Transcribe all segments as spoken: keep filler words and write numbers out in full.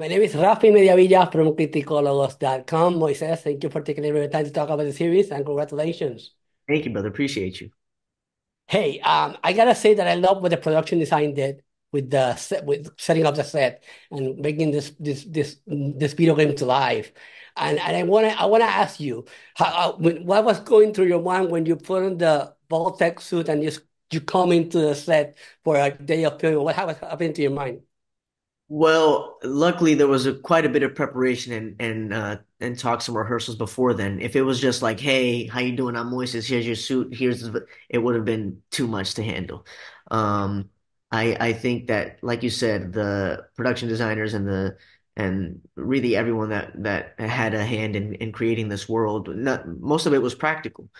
My name is Rafi Mediavilla from Criticologos dot com. Moises, thank you for taking a little time to talk about the series, and congratulations. Thank you, brother. Appreciate you. Hey, um, I gotta say that I love what the production design did with the set, with setting up the set and making this this this this video game to life. And and I wanna I wanna ask you, how, what was going through your mind when you put on the Vault-Tec suit and you you come into the set for a day of filming? What happened to your mind? Well, luckily there was a, quite a bit of preparation and and uh, and talk some rehearsals before then. If it was just like, "Hey, how you doing? I'm Moises. Here's your suit. Here's," the, it would have been too much to handle. Um, I I think that, like you said, the production designers and the and really everyone that that had a hand in in creating this world. Not, most of it was practical.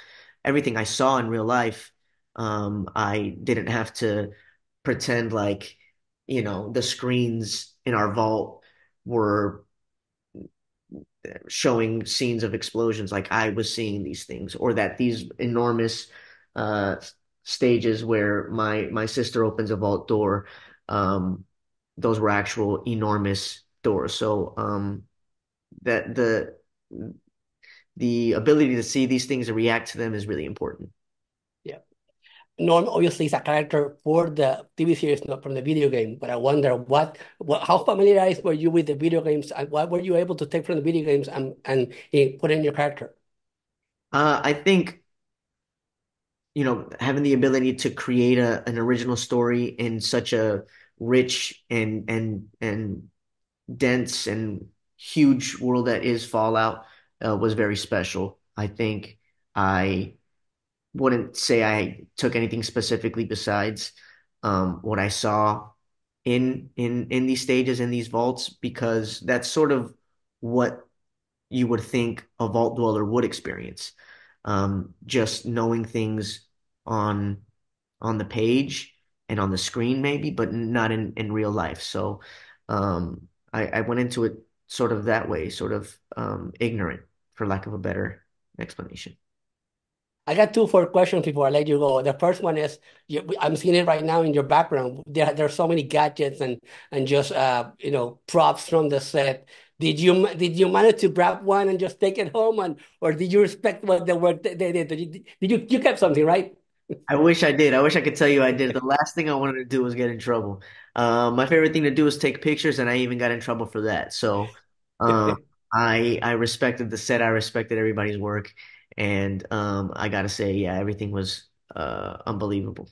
Everything I saw in real life, um, I didn't have to pretend like, you know, the screens in our vault were showing scenes of explosions, like I was seeing these things, or that these enormous uh, stages where my my sister opens a vault door, um, those were actual enormous doors. So um, that the the ability to see these things and react to them is really important. Norm obviously is a character for the T V series, not from the video game. But I wonder what, what how familiarized were you with the video games, and what were you able to take from the video games and and put in your character? Uh, I think, you know, having the ability to create a, an original story in such a rich and and and dense and huge world that is Fallout uh, was very special. I think I. wouldn't say I took anything specifically besides um, what I saw in in in these stages, in these vaults, because that's sort of what you would think a vault dweller would experience. Um, just knowing things on on the page and on the screen, maybe, but not in in real life. So um, I, I went into it sort of that way, sort of um, ignorant, for lack of a better explanation. I got two four questions before I let you go. The first one is, you, I'm seeing it right now in your background. There, there are so many gadgets and and just uh, you know, props from the set. Did you did you manage to grab one and just take it home, and or did you respect what the work they did? Did you, did you you kept something, right? I wish I did. I wish I could tell you I did. The last thing I wanted to do was get in trouble. Uh, my favorite thing to do is take pictures, and I even got in trouble for that. So uh, I I respected the set. I respected everybody's work. And um, I gotta say, yeah, everything was uh, unbelievable.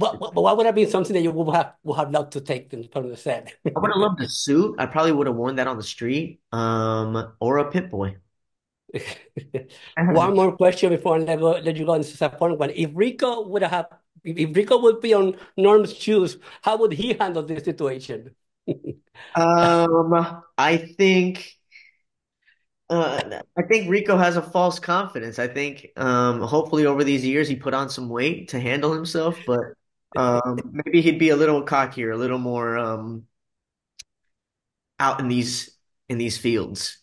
But, but what would have been something that you would have would have loved to take from the set? I would have loved a suit. I probably would have worn that on the street, um, or a Pip-Boy. One more question before I let, go, let you go. This is a fun one. If Rico would have, if Rico would be on Norm's shoes, how would he handle this situation? um, I think. Uh, I think Rico has a false confidence. I think um, hopefully over these years he put on some weight to handle himself, but um, maybe he'd be a little cockier, a little more um, out in these in these fields.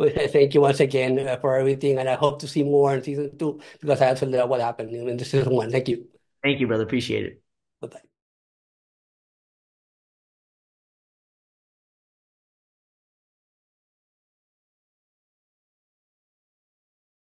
Well, thank you once again for everything, and I hope to see more in season two, because I absolutely love what happened in season one. Thank you. Thank you, brother. Appreciate it. Bye bye.